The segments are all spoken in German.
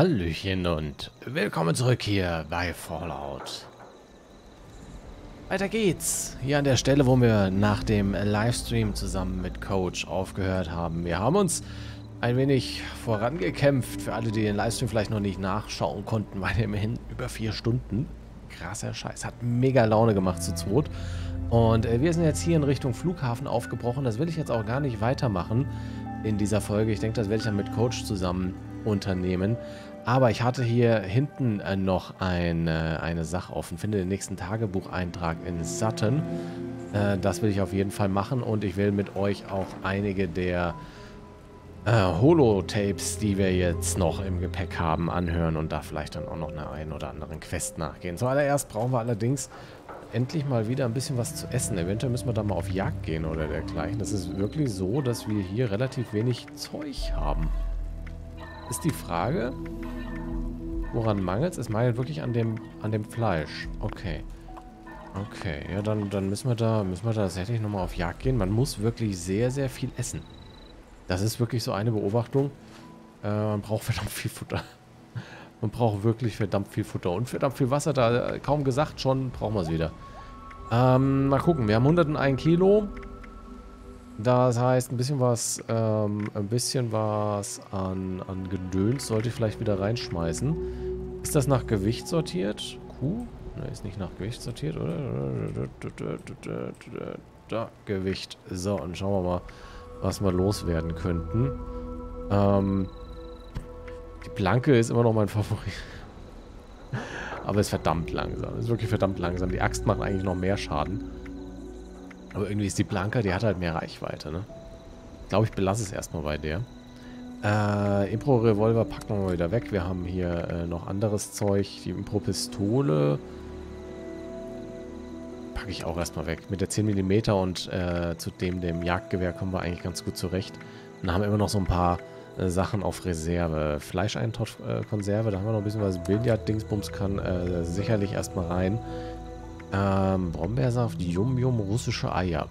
Hallöchen und willkommen zurück hier bei Fallout. Weiter geht's. Hier an der Stelle, wo wir nach dem Livestream zusammen mit Coach aufgehört haben. Wir haben uns ein wenig vorangekämpft. Für alle, die den Livestream vielleicht noch nicht nachschauen konnten, waren immerhin über 4 Stunden. Krasser Scheiß. Hat mega Laune gemacht zu zweit. Und wir sind jetzt hier in Richtung Flughafen aufgebrochen. Das will ich jetzt auch gar nicht weitermachen in dieser Folge. Ich denke, das werde ich dann mit Coach zusammen unternehmen. Aber ich hatte hier hinten noch eine Sache offen. Finde den nächsten Tagebucheintrag in Sutton. Das will ich auf jeden Fall machen. Und ich will mit euch auch einige der Holotapes, die wir jetzt noch im Gepäck haben, anhören. Und da vielleicht dann auch noch einer einen oder anderen Quest nachgehen. Zuallererst brauchen wir allerdings endlich mal wieder ein bisschen was zu essen. Eventuell müssen wir da mal auf Jagd gehen oder dergleichen. Das ist wirklich so, dass wir hier relativ wenig Zeug haben. Ist die Frage, woran mangelt es? Es mangelt wirklich an dem Fleisch. Okay. Okay, ja, dann müssen wir da tatsächlich nochmal auf Jagd gehen. Man muss wirklich sehr, sehr viel essen. Das ist wirklich so eine Beobachtung. Man braucht verdammt viel Futter. Man braucht wirklich verdammt viel Futter und verdammt viel Wasser. Da kaum gesagt, schon brauchen wir es wieder. Mal gucken, wir haben 101 Kilo. Das heißt, ein bisschen was an Gedöns sollte ich vielleicht wieder reinschmeißen. Ist das nach Gewicht sortiert? Kuh? Ne, ist nicht nach Gewicht sortiert, oder? Da, Gewicht. So, und schauen wir mal, was wir loswerden könnten. Die Planke ist immer noch mein Favorit. Aber ist verdammt langsam. Ist wirklich verdammt langsam. Die Axt macht eigentlich noch mehr Schaden. Aber irgendwie ist die Planke, die hat halt mehr Reichweite, ne? Ich glaube, ich belasse es erstmal bei der. Impro-Revolver packen wir mal wieder weg. Wir haben hier noch anderes Zeug. Die Impro-Pistole packe ich auch erstmal weg. Mit der 10 mm und zudem dem Jagdgewehr kommen wir eigentlich ganz gut zurecht. Und haben immer noch so ein paar Sachen auf Reserve. Fleischeintopf, Konserve, da haben wir noch ein bisschen was. Billard-Dingsbums kann sicherlich erstmal rein. Brombeersaft, Yum-Yum, russische Eier.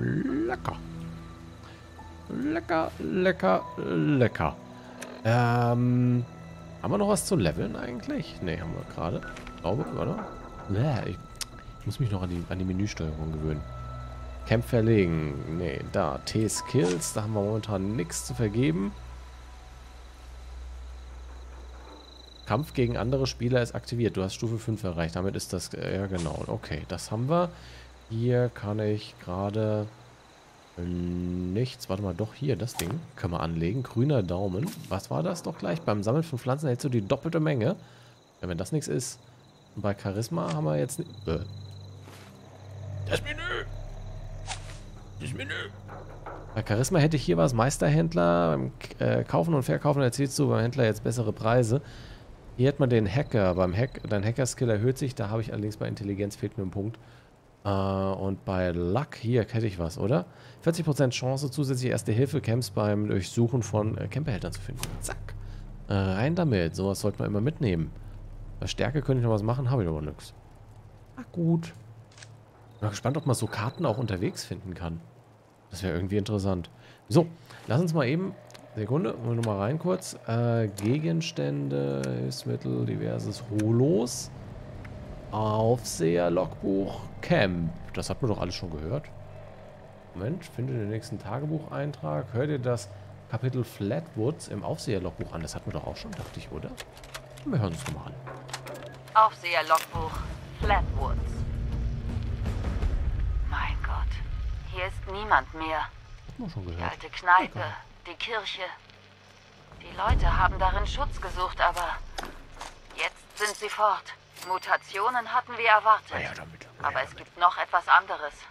Lecker. Lecker, lecker, lecker. Haben wir noch was zu leveln eigentlich? Ne, haben wir gerade. Glaube, oder? Nee, ich muss mich noch an die Menüsteuerung gewöhnen. Camp verlegen. Ne, da. T-Skills. Da haben wir momentan nichts zu vergeben. Kampf gegen andere Spieler ist aktiviert. Du hast Stufe 5 erreicht. Damit ist das... ja, genau. Okay, das haben wir. Hier kann ich gerade nichts. Warte mal, doch hier, das Ding. Können wir anlegen. Grüner Daumen. Was war das doch gleich? Beim Sammeln von Pflanzen hältst du die doppelte Menge. Ja, wenn das nichts ist. Und bei Charisma haben wir jetzt... Das Menü! Das Menü! Bei Charisma hätte ich hier was. Meisterhändler. Beim Kaufen und Verkaufen erzielst du beim Händler jetzt bessere Preise. Hier hat man den Hacker. Dein Hacker-Skill erhöht sich. Da habe ich allerdings bei Intelligenz fehlt mir ein Punkt. Und bei Luck hier hätte ich was, oder? 40% Chance, zusätzliche Erste-Hilfe-Camps beim Durchsuchen von Campbehältern zu finden. Zack. Rein damit. Sowas sollte man immer mitnehmen. Bei Stärke könnte ich noch was machen, habe ich aber nichts. Ach gut. Ich bin mal gespannt, ob man so Karten auch unterwegs finden kann. Das wäre irgendwie interessant. So, lass uns mal eben... Sekunde, wollen wir nochmal rein kurz. Gegenstände, Hilfsmittel, diverses Holos. Aufseher-Logbuch, Camp. Das hat man doch alles schon gehört. Moment, finde den nächsten Tagebucheintrag. Hört ihr das Kapitel Flatwoods im Aufseher-Logbuch an? Das hatten wir doch auch schon, dachte ich, oder? Wir hören uns nochmal an. Aufseher-Logbuch, Flatwoods. Mein Gott, hier ist niemand mehr. Hat man schon gehört. Die alte Kneipe. Okay. Die Kirche. Die Leute haben darin Schutz gesucht, aber jetzt sind sie fort. Mutationen hatten wir erwartet. Ja, aber es gibt noch etwas anderes.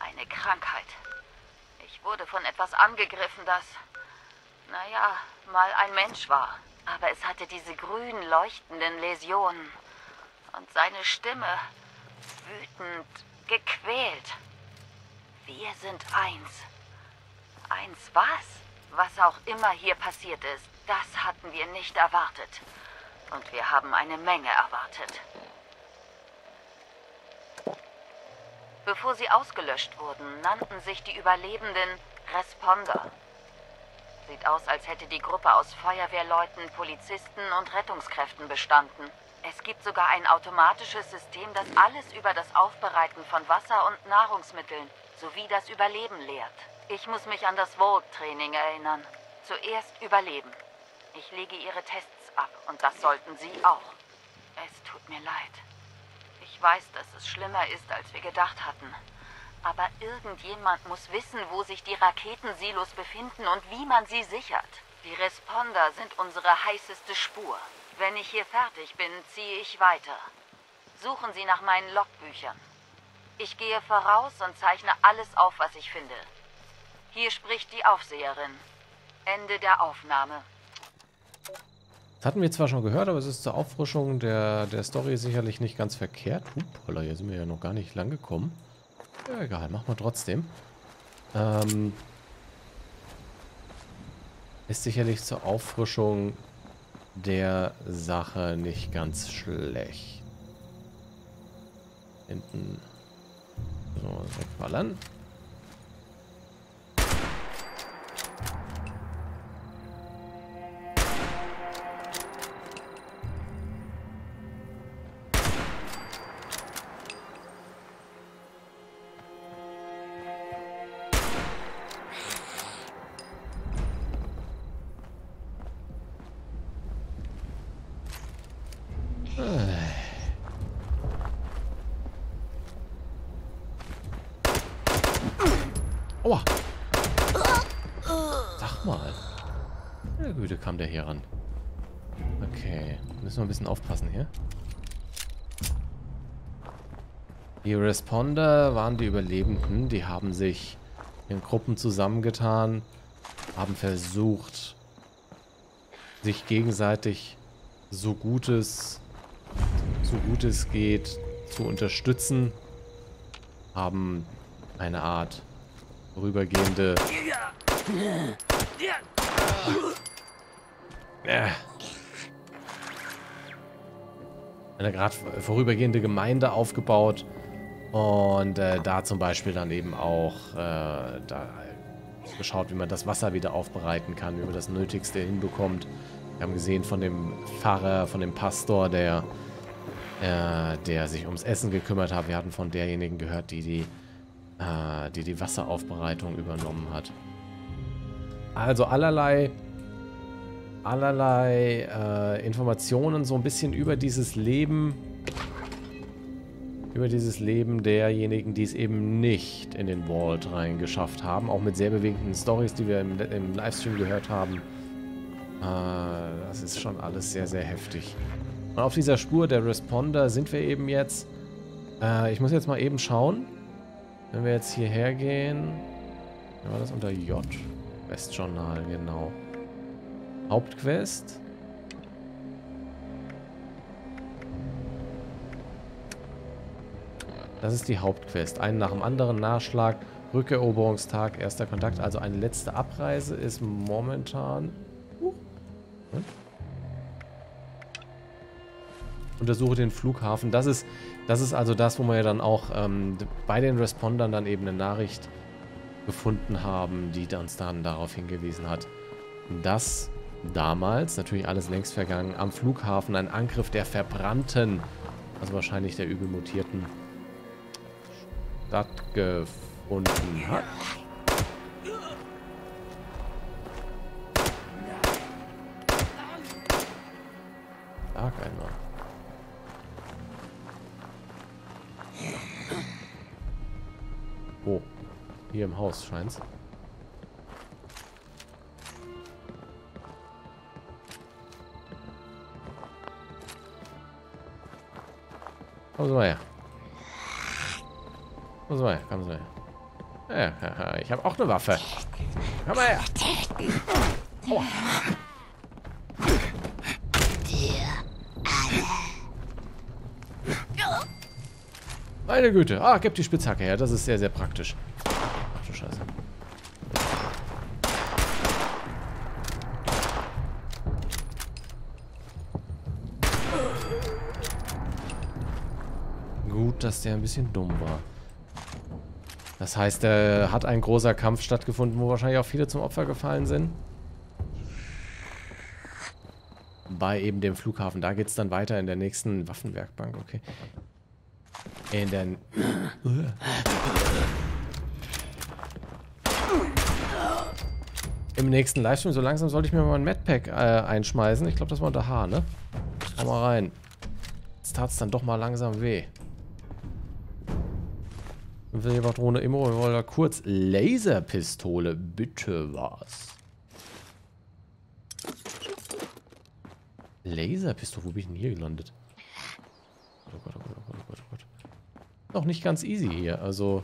Eine Krankheit. Ich wurde von etwas angegriffen, das, naja, mal ein Mensch war. Aber es hatte diese grün leuchtenden Läsionen. Und seine Stimme, wütend, gequält. Wir sind eins. Eins was? Was auch immer hier passiert ist, das hatten wir nicht erwartet. Und wir haben eine Menge erwartet. Bevor sie ausgelöscht wurden, nannten sich die Überlebenden Responder. Sieht aus, als hätte die Gruppe aus Feuerwehrleuten, Polizisten und Rettungskräften bestanden. Es gibt sogar ein automatisches System, das alles über das Aufbereiten von Wasser und Nahrungsmitteln sowie das Überleben lehrt. Ich muss mich an das Vault-Training erinnern. Zuerst überleben. Ich lege ihre Tests ab und das sollten sie auch. Es tut mir leid. Ich weiß, dass es schlimmer ist, als wir gedacht hatten. Aber irgendjemand muss wissen, wo sich die Raketensilos befinden und wie man sie sichert. Die Responder sind unsere heißeste Spur. Wenn ich hier fertig bin, ziehe ich weiter. Suchen Sie nach meinen Logbüchern. Ich gehe voraus und zeichne alles auf, was ich finde. Hier spricht die Aufseherin. Ende der Aufnahme. Das hatten wir zwar schon gehört, aber es ist zur Auffrischung der Story sicherlich nicht ganz verkehrt. Hoppala, hier sind wir ja noch gar nicht lang gekommen. Ja, egal, machen wir trotzdem. Ist sicherlich zur Auffrischung der Sache nicht ganz schlecht. Hinten. So, wegballern. Aua! Sag mal. Na Güte, kam der hier ran. Okay, müssen wir ein bisschen aufpassen hier. Die Responder waren die Überlebenden. Die haben sich in Gruppen zusammengetan, haben versucht, sich gegenseitig so gut es geht, zu unterstützen. Haben eine Art vorübergehende Gemeinde aufgebaut und da zum Beispiel dann eben auch da geschaut, wie man das Wasser wieder aufbereiten kann, wie man das Nötigste hinbekommt. Wir haben gesehen von dem Pfarrer, von dem Pastor, der sich ums Essen gekümmert hat. Wir hatten von derjenigen gehört, die Wasseraufbereitung übernommen hat. Also allerlei Informationen so ein bisschen über dieses Leben derjenigen, die es eben nicht in den Vault reingeschafft haben, auch mit sehr bewegenden Storys, die wir im Livestream gehört haben. Das ist schon alles sehr, sehr heftig. Und auf dieser Spur der Responder sind wir eben jetzt. Ich muss jetzt mal eben schauen. Wenn wir jetzt hierher gehen. Ja, war das unter J? Questjournal, genau. Hauptquest. Das ist die Hauptquest. Einen nach dem anderen Nachschlag, Rückeroberungstag, erster Kontakt. Also eine letzte Abreise ist momentan... Untersuche den Flughafen. Das ist also das, wo wir ja dann auch bei den Respondern dann eben eine Nachricht gefunden haben, die uns dann darauf hingewiesen hat, dass damals, natürlich alles längst vergangen, am Flughafen ein Angriff der Verbrannten, also wahrscheinlich der übel Mutierten, stattgefunden hat. Stark einmal. Oh, hier im Haus scheint's. Komm so her. Komm so her, komm so her. Ja, ich habe auch eine Waffe. Komm mal her. Oh. Meine Güte. Ah, gib die Spitzhacke her. Das ist sehr, sehr praktisch. Ach du Scheiße. Gut, dass der ein bisschen dumm war. Das heißt, hat ein großer Kampf stattgefunden, wo wahrscheinlich auch viele zum Opfer gefallen sind. bei eben dem Flughafen. Da geht es dann weiter in der nächsten Waffenwerkbank, okay. In der... Im nächsten Livestream, so langsam sollte ich mir mal ein Medpack einschmeißen. Ich glaube, das war unter H, ne? Hau mal rein. Jetzt tat es dann doch mal langsam weh. Silberdrohne Immo, wir wollen da kurz. Laserpistole, bitte was? Laserpistole, wo bin ich denn hier gelandet? Oh Gott, oh Gott, oh Gott, oh Gott, oh Gott. Noch nicht ganz easy hier, also...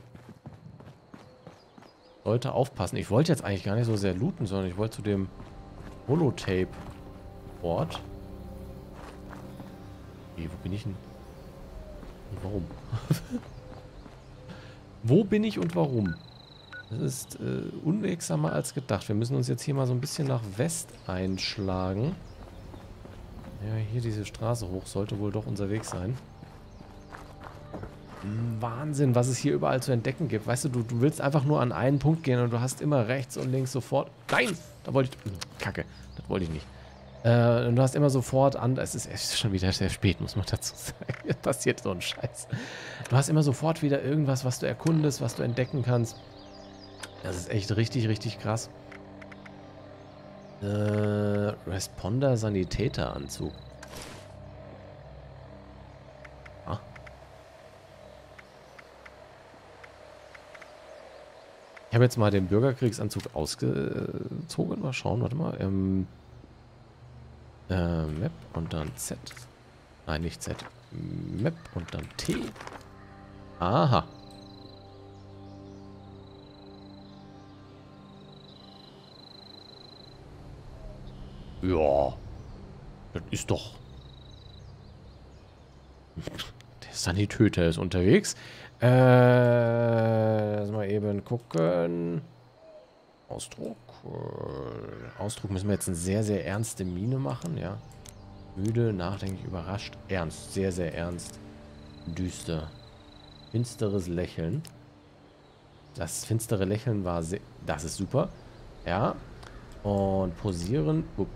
Leute, aufpassen. Ich wollte jetzt eigentlich gar nicht so sehr looten, sondern ich wollte zu dem Holotape-Ort. Okay, wo bin ich denn? Und warum? Wo bin ich und warum? Das ist unwegsamer als gedacht. Wir müssen uns jetzt hier mal so ein bisschen nach West einschlagen. Ja, hier diese Straße hoch sollte wohl doch unser Weg sein. Wahnsinn, was es hier überall zu entdecken gibt. Weißt du, du willst einfach nur an einen Punkt gehen und du hast immer rechts und links sofort... Nein! Da wollte ich... Kacke, das wollte ich nicht. Und du hast immer sofort an... Es ist echt schon wieder sehr spät, muss man dazu sagen. Es passiert so ein Scheiß. Du hast immer sofort wieder irgendwas, was du erkundest, was du entdecken kannst. Das ist echt richtig, richtig krass. Responder Sanitäteranzug. Ich habe jetzt mal den Bürgerkriegsanzug ausgezogen. Mal schauen, warte mal. Map und dann Z. Nein, nicht Z. Map und dann T. Aha. Ja. Das ist doch... Der Sanitäter ist unterwegs. Lass mal eben gucken. Ausdruck. Ausdruck müssen wir jetzt eine sehr, sehr ernste Miene machen, ja. Müde, nachdenklich, überrascht. Ernst, sehr, sehr ernst. Düster. Finsteres Lächeln. Das finstere Lächeln war sehr... Das ist super. Ja. Und posieren. Upp.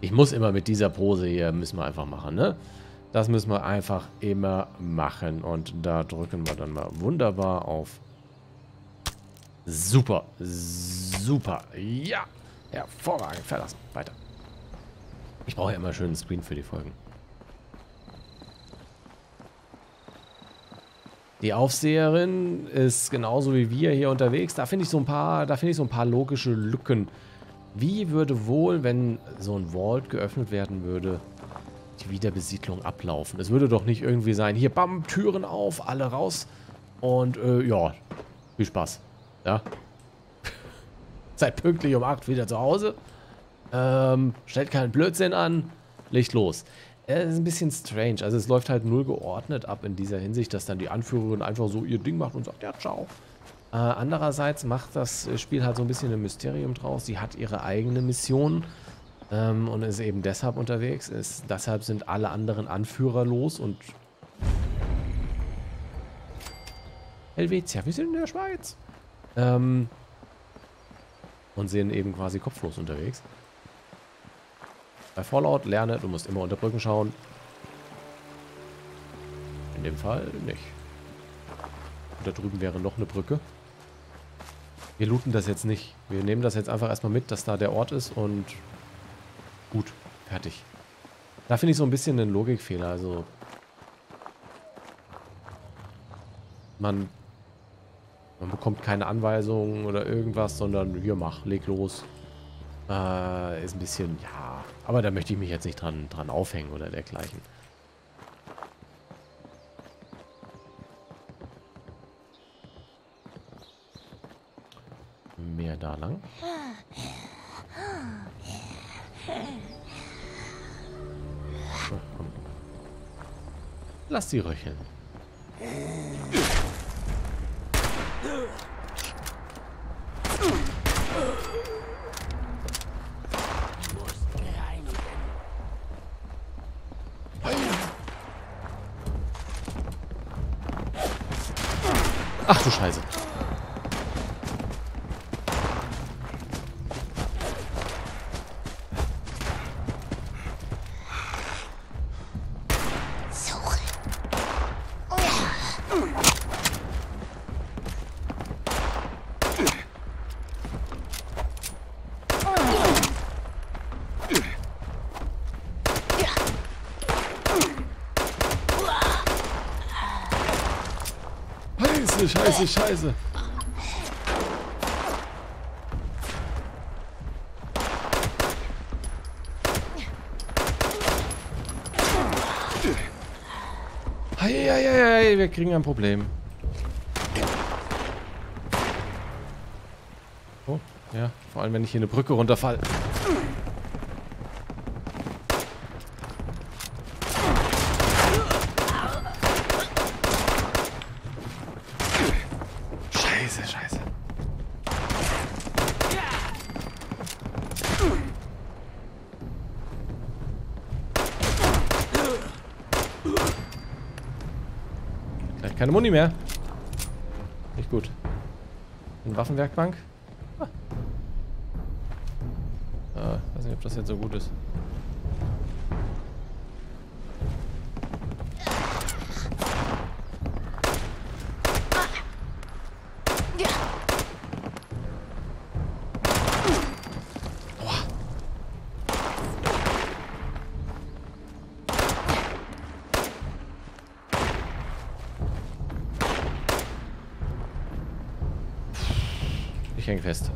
Ich muss immer mit dieser Pose hier, müssen wir einfach machen, ne? Das müssen wir einfach immer machen. Und da drücken wir dann mal wunderbar auf. Super. Super. Ja. Hervorragend. Verlassen. Weiter. Ich brauche ja immer schön einen Screen für die Folgen. Die Aufseherin ist genauso wie wir hier unterwegs. Da finde ich so ein paar, logische Lücken. Wie würde wohl, wenn so ein Vault geöffnet werden würde, die Wiederbesiedlung ablaufen? Es würde doch nicht irgendwie sein, hier, bam, Türen auf, alle raus und, ja, viel Spaß, ja. Seid pünktlich um 8 wieder zu Hause, stellt keinen Blödsinn an, Licht los. Das ist ein bisschen strange, also es läuft halt null geordnet ab in dieser Hinsicht, dass dann die Anführerin einfach so ihr Ding macht und sagt, ja, ciao. Andererseits macht das Spiel halt so ein bisschen ein Mysterium draus. Sie hat ihre eigene Mission und ist eben deshalb unterwegs. Deshalb sind alle anderen Anführer los und... Helvetia, wir sind in der Schweiz! Und sind eben quasi kopflos unterwegs. Bei Fallout lerne, du musst immer unter Brücken schauen. In dem Fall nicht. Da drüben wäre noch eine Brücke. Wir looten das jetzt nicht. Wir nehmen das jetzt einfach erstmal mit, dass da der Ort ist und gut, fertig. Da finde ich so ein bisschen einen Logikfehler. Also man bekommt keine Anweisungen oder irgendwas, sondern hier mach, leg los. Ist ein bisschen, ja, aber da möchte ich mich jetzt nicht dran aufhängen oder dergleichen. Mehr da lang. So, komm. Lass die röcheln. Ach du Scheiße. Scheiße, scheiße, scheiße. Heieiei, wir kriegen ein Problem. Oh, ja. Vor allem, wenn ich hier eine Brücke runterfall. Keine Muni mehr. Nicht gut. Eine Waffenwerkbank. Ah. Weiß nicht, ob das jetzt so gut ist. Ich hänge fest.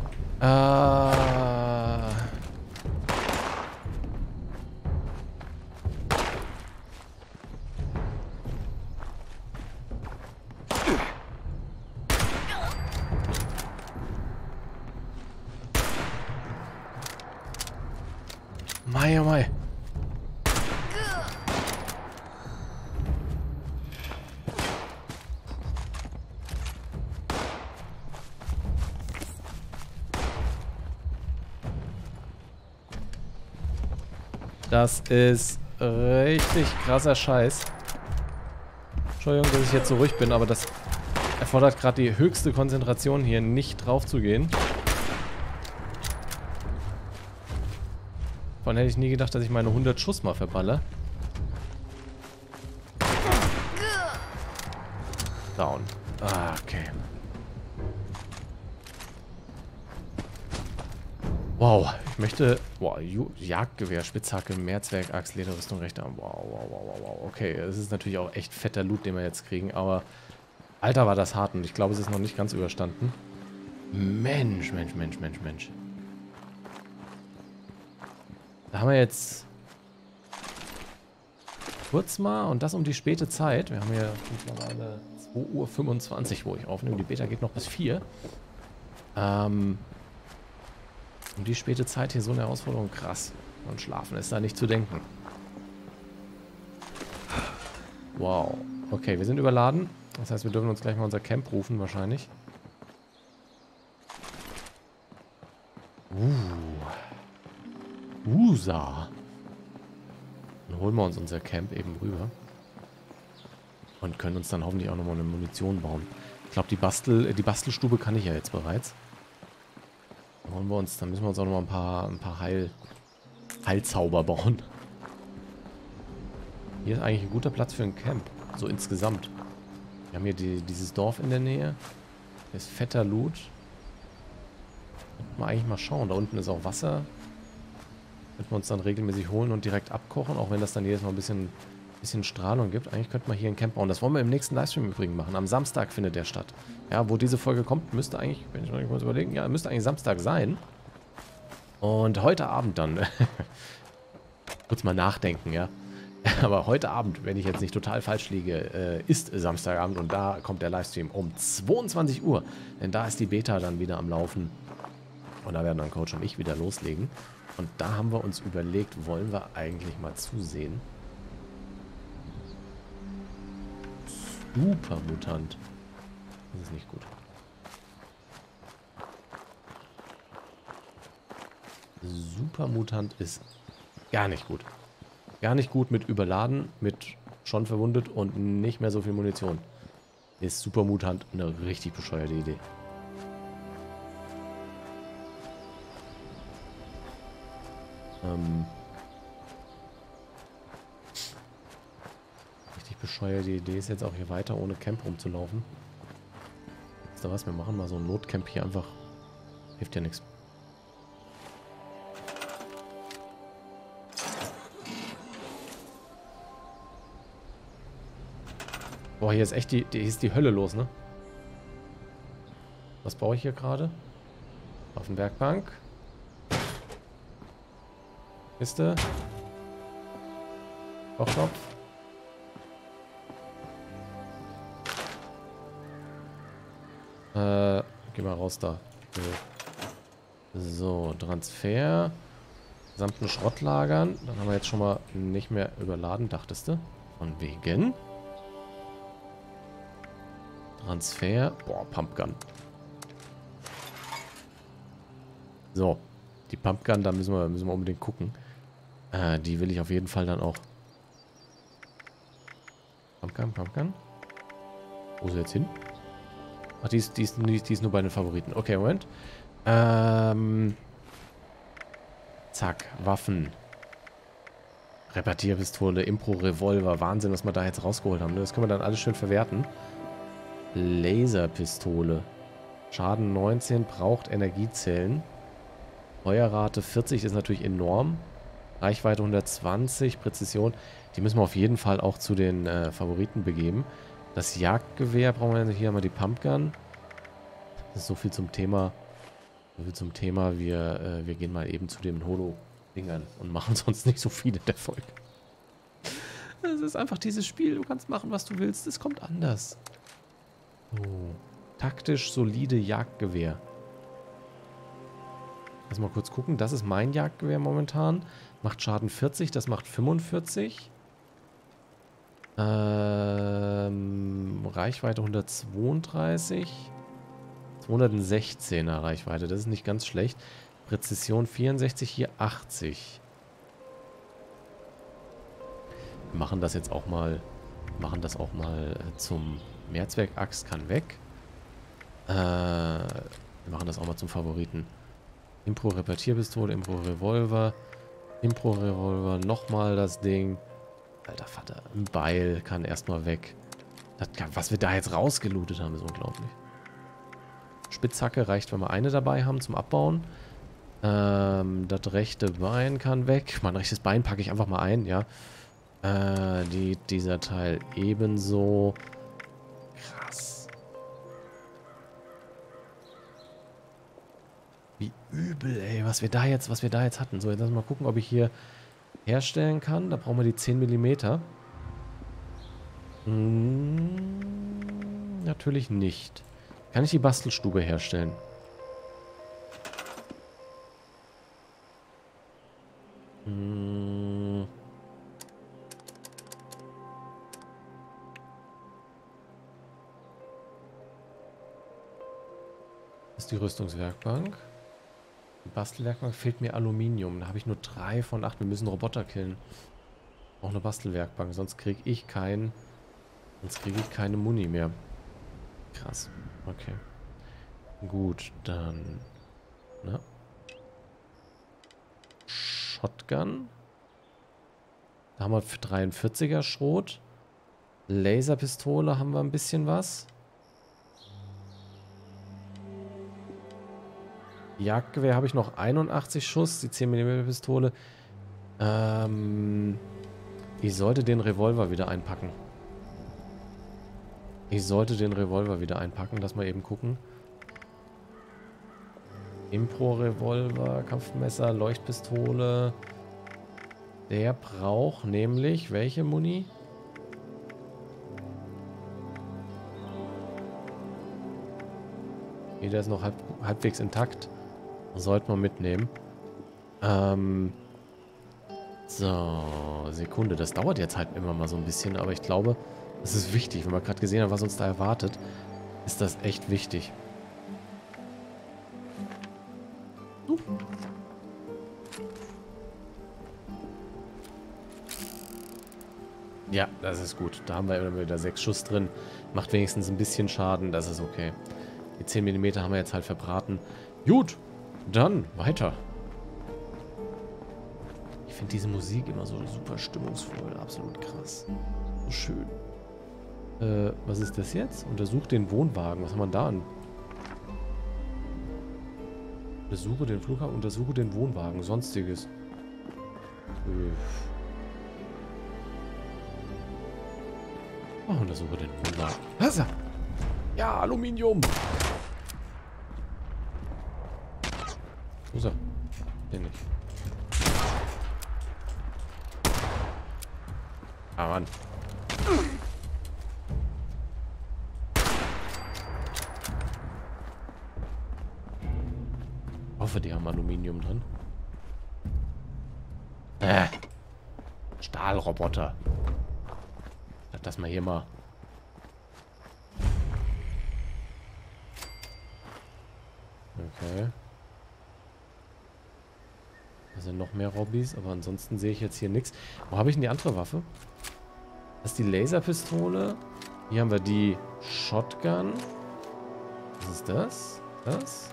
Mei, oh mei. Das ist richtig krasser Scheiß. Entschuldigung, dass ich jetzt so ruhig bin, aber das erfordert gerade die höchste Konzentration, hier nicht drauf zu gehen. Vor allem hätte ich nie gedacht, dass ich meine 100 Schuss mal verballe. Down. Ah, okay. Wow, ich möchte... Wow, Jagdgewehr, Spitzhacke, Mehrzwerg, Axt, Lederrüstung, rechter Arm. Wow, wow, wow, wow. Okay, es ist natürlich auch echt fetter Loot, den wir jetzt kriegen, aber... Alter, war das hart und ich glaube, es ist noch nicht ganz überstanden. Mensch, Mensch, Mensch, Mensch, Mensch. Da haben wir jetzt... Kurz mal, und das um die späte Zeit. Wir haben hier mittlerweile 2:25 Uhr, wo ich aufnehme. Die Beta geht noch bis 4. Um die späte Zeit hier so eine Herausforderung, krass. Und schlafen ist da nicht zu denken. Wow. Okay, wir sind überladen. Das heißt, wir dürfen uns gleich mal unser Camp rufen, wahrscheinlich. Usa. Dann holen wir uns unser Camp eben rüber. Und können uns dann hoffentlich auch nochmal eine Munition bauen. Ich glaube, die Bastelstube kann ich ja jetzt bereits. Holen wir uns, dann müssen wir uns auch noch mal ein paar Heilzauber bauen. Hier ist eigentlich ein guter Platz für ein Camp. So insgesamt. Wir haben hier dieses Dorf in der Nähe. Hier ist fetter Loot. Mal eigentlich mal schauen. Da unten ist auch Wasser. Könnten wir uns dann regelmäßig holen und direkt abkochen. Auch wenn das dann jedes Mal ein bisschen Strahlung gibt. Eigentlich könnte man hier ein Camp bauen. Das wollen wir im nächsten Livestream übrigens machen. Am Samstag findet der statt. Ja, wo diese Folge kommt, müsste eigentlich, wenn ich noch nicht kurz überlegen, ja, müsste eigentlich Samstag sein. Und heute Abend dann. Kurz mal nachdenken, ja. Aber heute Abend, wenn ich jetzt nicht total falsch liege, ist Samstagabend und da kommt der Livestream um 22 Uhr. Denn da ist die Beta dann wieder am Laufen. Und da werden dann Coach und ich wieder loslegen. Und da haben wir uns überlegt, wollen wir eigentlich mal zusehen. Super Mutant. Das ist nicht gut. Super Mutant ist gar nicht gut. Gar nicht gut mit überladen, mit schon verwundet und nicht mehr so viel Munition. Ist Super Mutant eine richtig bescheuerte Idee. Die Idee ist jetzt auch hier weiter ohne Camp rumzulaufen. Ist da was? Wir machen mal so ein Notcamp hier einfach. Hilft ja nichts. Boah, hier ist echt hier ist die Hölle los, ne? Was baue ich hier gerade? Waffenwerkbank. Kiste. Kochtopf. Geh mal raus da. So, Transfer. Gesamten Schrottlagern. Dann haben wir jetzt schon mal nicht mehr überladen, dachtest du? Von wegen. Transfer. Boah, Pumpgun. So. Die Pumpgun, da müssen wir unbedingt gucken. Die will ich auf jeden Fall dann auch. Pumpgun, Pumpgun. Wo ist sie jetzt hin? Ach, die ist nur bei den Favoriten. Okay, Moment. Zack, Waffen. Repartierpistole, Impro-Revolver. Wahnsinn, was wir da jetzt rausgeholt haben. Das können wir dann alles schön verwerten. Laserpistole. Schaden 19, braucht Energiezellen. Feuerrate 40 ist natürlich enorm. Reichweite 120, Präzision. Die müssen wir auf jeden Fall auch zu den Favoriten begeben. Das Jagdgewehr brauchen wir hier mal, die Pumpgun. Das ist so viel zum Thema. So viel zum Thema. Wir gehen mal eben zu den Holo-Dingern und machen sonst nicht so viel in der Folge. Es ist einfach dieses Spiel. Du kannst machen, was du willst. Es kommt anders. Oh. Taktisch solide Jagdgewehr. Lass mal kurz gucken. Das ist mein Jagdgewehr momentan. Macht Schaden 40, das macht 45. Reichweite 132. 216er Reichweite, das ist nicht ganz schlecht. Präzision 64, hier 80. Wir machen das jetzt auch mal. Machen das auch mal zum Mehrzweck. Axt kann weg. Wir machen das auch mal zum Favoriten. Impro-Repartierpistole, Impro-Revolver. Impro-Revolver, nochmal das Ding. Alter Vater, ein Beil kann erstmal weg. Was wir da jetzt rausgelootet haben, ist unglaublich. Spitzhacke reicht, wenn wir eine dabei haben zum Abbauen. Das rechte Bein kann weg. Mein rechtes Bein packe ich einfach mal ein, ja. Dieser Teil ebenso. Krass. Wie übel, ey, was wir da jetzt hatten. So, jetzt lass mal gucken, ob ich hier herstellen kann. Da brauchen wir die 10 mm. Natürlich nicht. Kann ich die Bastelstube herstellen? Das ist die Rüstungswerkbank. Die Bastelwerkbank, fehlt mir Aluminium. Da habe ich nur 3 von 8. Wir müssen Roboter killen. Auch eine Bastelwerkbank, sonst kriege ich keinen. Sonst kriege ich keine Muni mehr. Krass. Okay. Gut, dann. Na? Shotgun. Da haben wir 43er Schrot. Laserpistole haben wir ein bisschen was. Jagdgewehr habe ich noch 81 Schuss. Die 10 mm Pistole. Ich sollte den Revolver wieder einpacken. Lass mal eben gucken. Impro-Revolver, Kampfmesser, Leuchtpistole. Der braucht nämlich welche Muni? Okay, der ist noch halbwegs intakt. Sollte man mitnehmen. So, Sekunde. Das dauert jetzt halt immer mal so ein bisschen, aber ich glaube... Das ist wichtig, wenn wir gerade gesehen haben, was uns da erwartet, ist das echt wichtig. Ja, das ist gut. Da haben wir immer wieder 6 Schuss drin. Macht wenigstens ein bisschen Schaden, das ist okay. Die 10 mm haben wir jetzt halt verbraten. Gut, dann weiter. Ich finde diese Musik immer so super stimmungsvoll, absolut krass. So schön. Was ist das jetzt? Untersucht den Wohnwagen. Was haben wir da an? Untersuche den Flughafen, untersuche den Wohnwagen. Sonstiges. Untersuche den Wohnwagen. Wasser! Ja, Aluminium! Wo ist er? Hier nicht. Ah, Mann. Ich hoffe, die haben Aluminium drin. Stahlroboter. Das mal hier mal. Okay. Da sind noch mehr Robbys, aber ansonsten sehe ich jetzt hier nichts. Wo habe ich denn die andere Waffe? Das ist die Laserpistole. Hier haben wir die Shotgun. Was ist das? Das?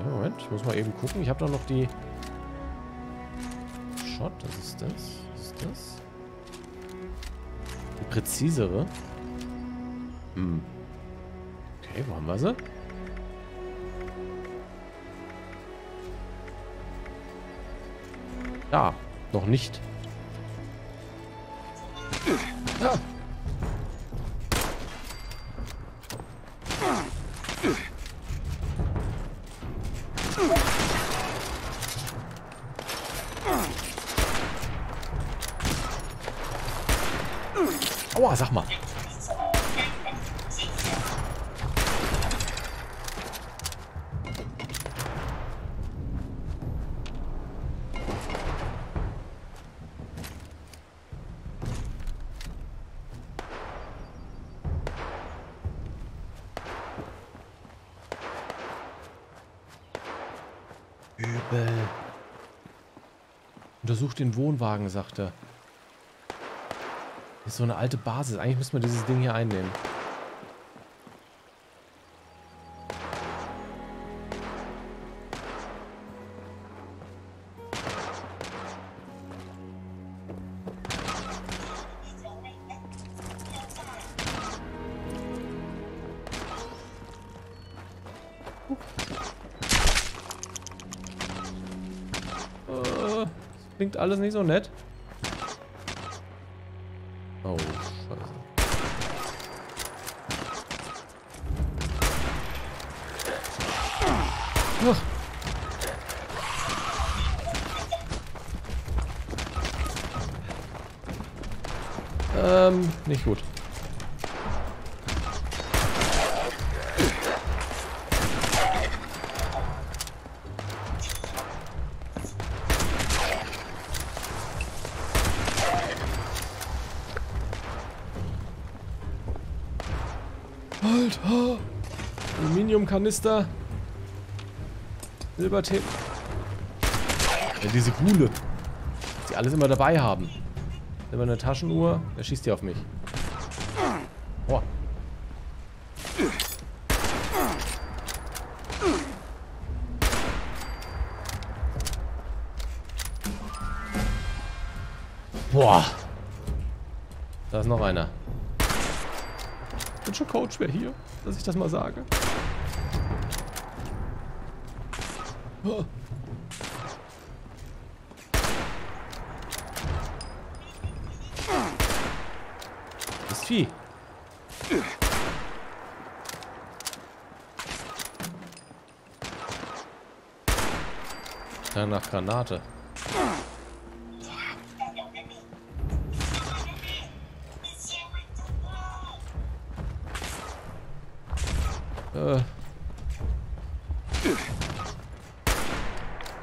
Ja, Moment, ich muss mal eben gucken. Ich habe doch noch die Shot. Das ist das. Das ist das. Die präzisere. Hm. Okay, wo haben wir sie? Da. Noch nicht. Ah. Aua, sag mal. Übel. Untersucht den Wohnwagen, sagt er. Ist so eine alte Basis. Eigentlich müssen wir dieses Ding hier einnehmen. Das klingt alles nicht so nett. Nicht gut. Halt! Oh. Aluminiumkanister. Silbertipp. Ja, diese Gule. Die alles immer dabei haben. Immer eine Taschenuhr. Er schießt die auf mich. Boah. Boah. Da ist noch einer. Ich bin schon Coach, wer hier, dass ich das mal sage. Oh. Das Vieh. Dann nach Granate.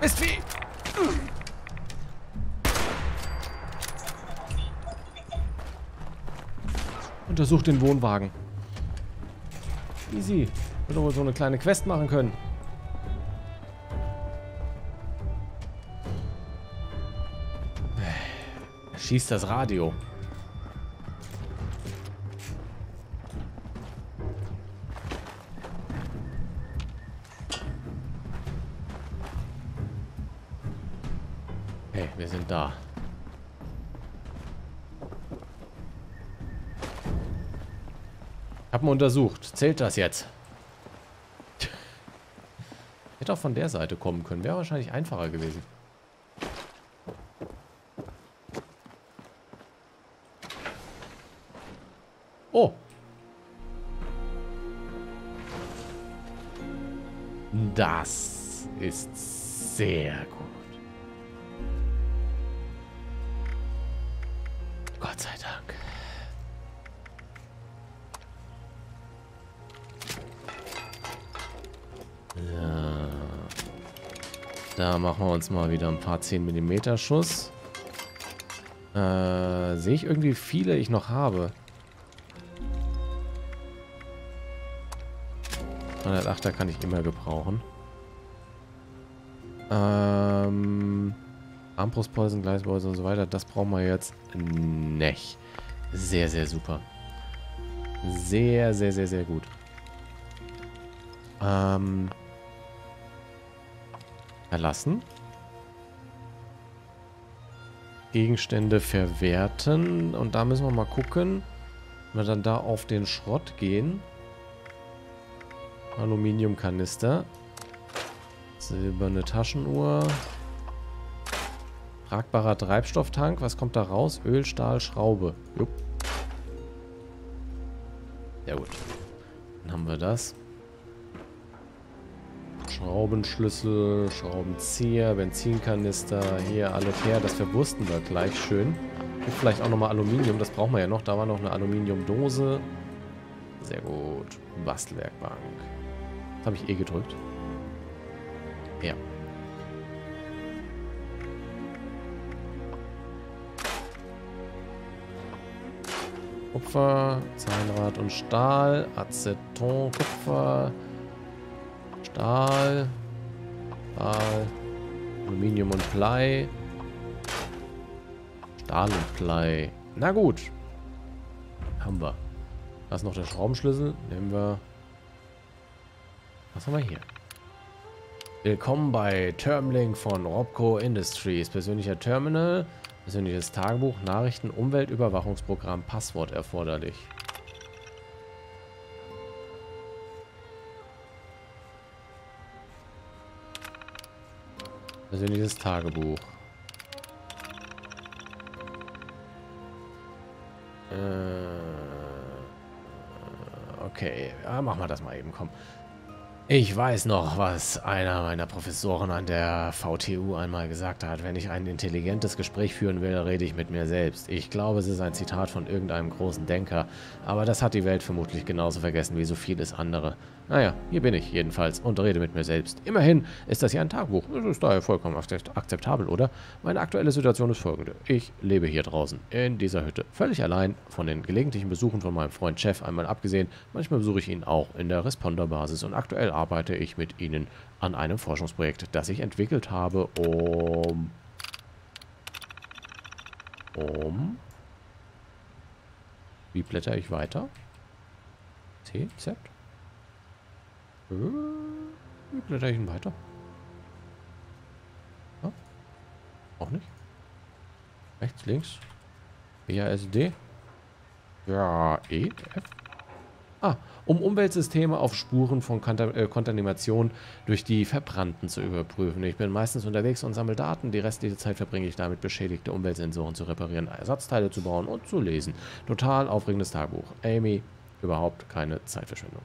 Mistvieh! Untersucht den Wohnwagen. Easy. Wird doch wohl so eine kleine Quest machen können. Schießt das Radio. Hey, wir sind da. Hab mal untersucht. Zählt das jetzt? Hätte auch von der Seite kommen können. Wäre wahrscheinlich einfacher gewesen. Oh. Das ist sehr gut. Gott sei Dank. Ja. Da machen wir uns mal wieder ein paar 10mm Schuss. Sehe ich irgendwie, wie viele ich noch habe. 108er kann ich immer gebrauchen. Armbrustbolzen, Gleisbolzen und so weiter, das brauchen wir jetzt nicht. Sehr, sehr super. Sehr, sehr, sehr, sehr gut. Erlassen. Gegenstände verwerten. Und da müssen wir mal gucken, wenn wir dann da auf den Schrott gehen. Aluminiumkanister. Silberne Taschenuhr. Tragbarer Treibstofftank. Was kommt da raus? Öl, Stahl, Schraube. Jupp. Sehr gut. Dann haben wir das. Schraubenschlüssel, Schraubenzieher, Benzinkanister, hier alles her. Das verwursten wir gleich schön. Und vielleicht auch nochmal Aluminium, das brauchen wir ja noch. Da war noch eine Aluminiumdose. Sehr gut. Bastelwerkbank. Das habe ich eh gedrückt. Ja. Kupfer, Zahnrad und Stahl, Aceton, Kupfer, Stahl, Stahl, Aluminium und Blei. Stahl und Blei. Na gut. Haben wir. Da ist noch der Schraubenschlüssel. Nehmen wir. Was haben wir hier? Willkommen bei Termlink von Robco Industries. Persönlicher Terminal, persönliches Tagebuch, Nachrichten, Umweltüberwachungsprogramm, Passwort erforderlich. Persönliches Tagebuch. Okay, ja, machen wir das mal eben, komm. Ich weiß noch, was einer meiner Professoren an der VTU einmal gesagt hat. Wenn ich ein intelligentes Gespräch führen will, rede ich mit mir selbst. Ich glaube, es ist ein Zitat von irgendeinem großen Denker. Aber das hat die Welt vermutlich genauso vergessen wie so vieles andere. Naja, hier bin ich jedenfalls und rede mit mir selbst. Immerhin ist das hier ein Tagebuch. Das ist daher vollkommen akzeptabel, oder? Meine aktuelle Situation ist folgende. Ich lebe hier draußen, in dieser Hütte. Völlig allein, von den gelegentlichen Besuchen von meinem Freund Jeff einmal abgesehen. Manchmal besuche ich ihn auch in der Responder-Basis und aktuell arbeite ich mit ihnen an einem Forschungsprojekt, das ich entwickelt habe, Wie blätter ich weiter? C, Z? Wie blätter ich denn weiter? Ja? Auch nicht? Rechts, links? B, A, S, D? Ja, E, F? Ah, um Umweltsysteme auf Spuren von Kontamination durch die Verbrannten zu überprüfen. Ich bin meistens unterwegs und sammle Daten. Die restliche Zeit verbringe ich damit, beschädigte Umweltsensoren zu reparieren, Ersatzteile zu bauen und zu lesen. Total aufregendes Tagebuch. Amy, überhaupt keine Zeitverschwendung.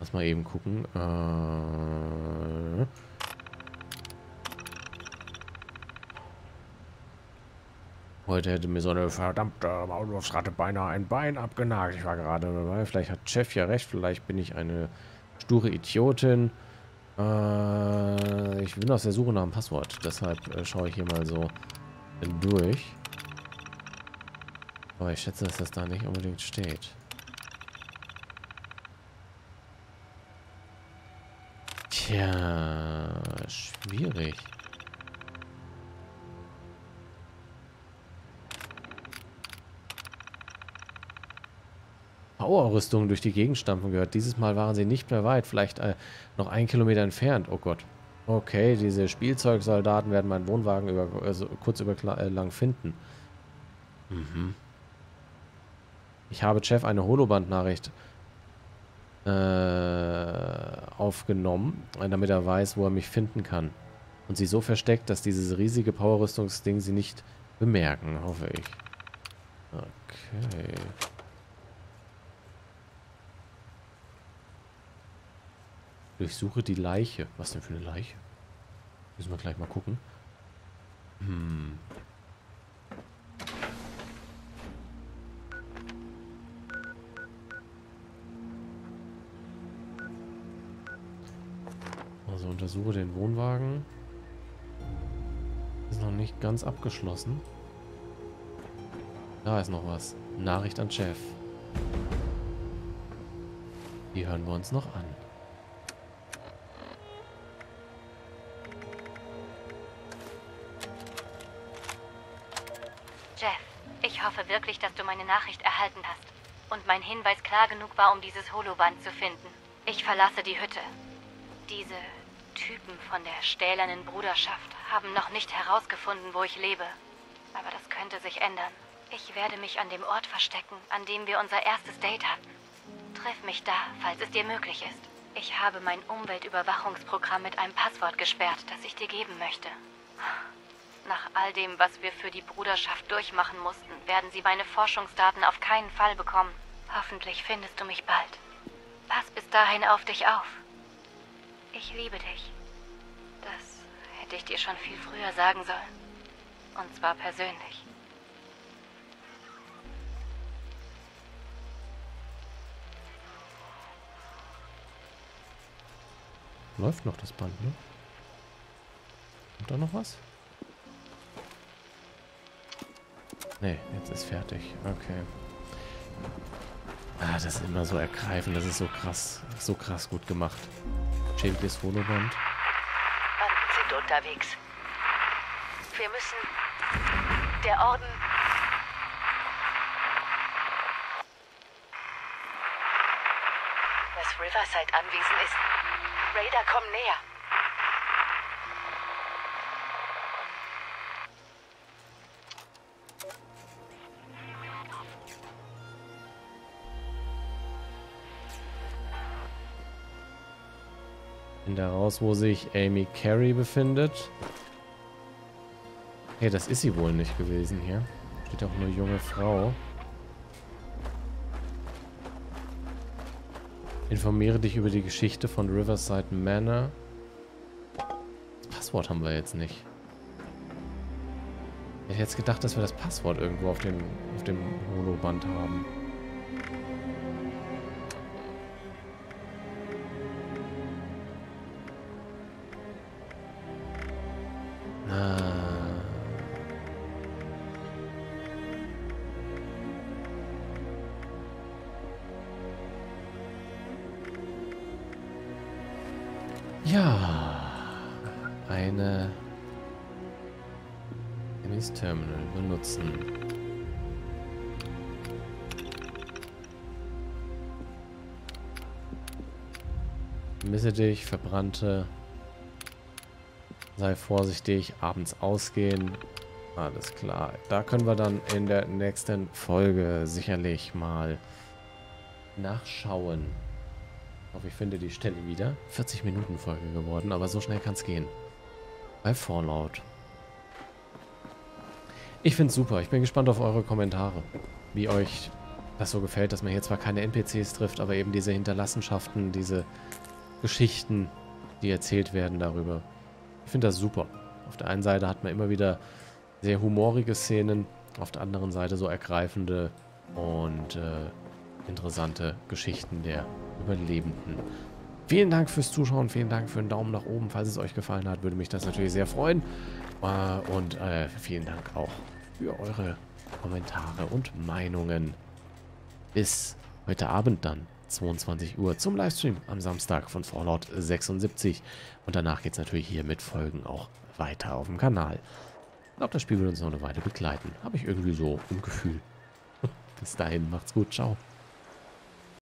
Lass mal eben gucken. Heute hätte mir so eine verdammte Maulwurfsratte beinahe ein Bein abgenagt. Ich war gerade dabei. Vielleicht hat Jeff ja recht. Vielleicht bin ich eine sture Idiotin. Ich bin auf der Suche nach einem Passwort. Deshalb schaue ich hier mal so durch. Aber ich schätze, dass das da nicht unbedingt steht. Tja, schwierig. Powerrüstungen durch die Gegend stampfen gehört. Dieses Mal waren sie nicht mehr weit, vielleicht noch 1 Kilometer entfernt. Oh Gott. Okay, diese Spielzeugsoldaten werden meinen Wohnwagen kurz lang finden. Mhm. Ich habe Jeff eine Holoband-Nachricht aufgenommen, damit er weiß, wo er mich finden kann. Und sie so versteckt, dass dieses riesige Powerrüstungsding sie nicht bemerken, hoffe ich. Okay. Durchsuche die Leiche. Was denn für eine Leiche? Müssen wir gleich mal gucken. Hm. Also untersuche den Wohnwagen. Ist noch nicht ganz abgeschlossen. Da ist noch was. Nachricht an Jeff. Die hören wir uns noch an. Jeff, ich hoffe wirklich, dass du meine Nachricht erhalten hast und mein Hinweis klar genug war, um dieses Holoband zu finden. Ich verlasse die Hütte. Diese Typen von der stählernen Bruderschaft haben noch nicht herausgefunden, wo ich lebe. Aber das könnte sich ändern. Ich werde mich an dem Ort verstecken, an dem wir unser erstes Date hatten. Triff mich da, falls es dir möglich ist. Ich habe mein Umweltüberwachungsprogramm mit einem Passwort gesperrt, das ich dir geben möchte. Nach all dem, was wir für die Bruderschaft durchmachen mussten, werden sie meine Forschungsdaten auf keinen Fall bekommen. Hoffentlich findest du mich bald. Pass bis dahin auf dich auf. Ich liebe dich. Das hätte ich dir schon viel früher sagen sollen. Und zwar persönlich. Läuft noch das Band, ne? Und da noch was? Ne, jetzt ist fertig. Okay. Ah, das ist immer so ergreifend. Das ist so krass gut gemacht. Schämtes Holoband. Banden sind unterwegs. Wir müssen... Der Orden... Das Riverside anwesend ist. Raider, komm näher. Daraus, wo sich Amy Carey befindet. Hey, das ist sie wohl nicht gewesen hier. Steht auch eine junge Frau. Informiere dich über die Geschichte von Riverside Manor. Das Passwort haben wir jetzt nicht. Ich hätte jetzt gedacht, dass wir das Passwort irgendwo auf dem Holoband haben. Terminal benutzen. Misse dich, Verbrannte. Sei vorsichtig, abends ausgehen. Alles klar. Da können wir dann in der nächsten Folge sicherlich mal nachschauen. Ich hoffe, ich finde die Stelle wieder. 40 Minuten Folge geworden, aber so schnell kann es gehen. Bei Fallout. Ich finde es super. Ich bin gespannt auf eure Kommentare. Wie euch das so gefällt, dass man hier zwar keine NPCs trifft, aber eben diese Hinterlassenschaften, diese Geschichten, die erzählt werden darüber. Ich finde das super. Auf der einen Seite hat man immer wieder sehr humorige Szenen, auf der anderen Seite so ergreifende und interessante Geschichten der Überlebenden. Vielen Dank fürs Zuschauen, vielen Dank für einen Daumen nach oben. Falls es euch gefallen hat, würde mich das natürlich sehr freuen. Vielen Dank auch für eure Kommentare und Meinungen. Bis heute Abend dann, 22 Uhr, zum Livestream am Samstag von Fallout 76. Und danach geht es natürlich hier mit Folgen auch weiter auf dem Kanal. Ich glaube, das Spiel wird uns noch eine Weile begleiten. Habe ich irgendwie so im Gefühl. Bis dahin, macht's gut, ciao.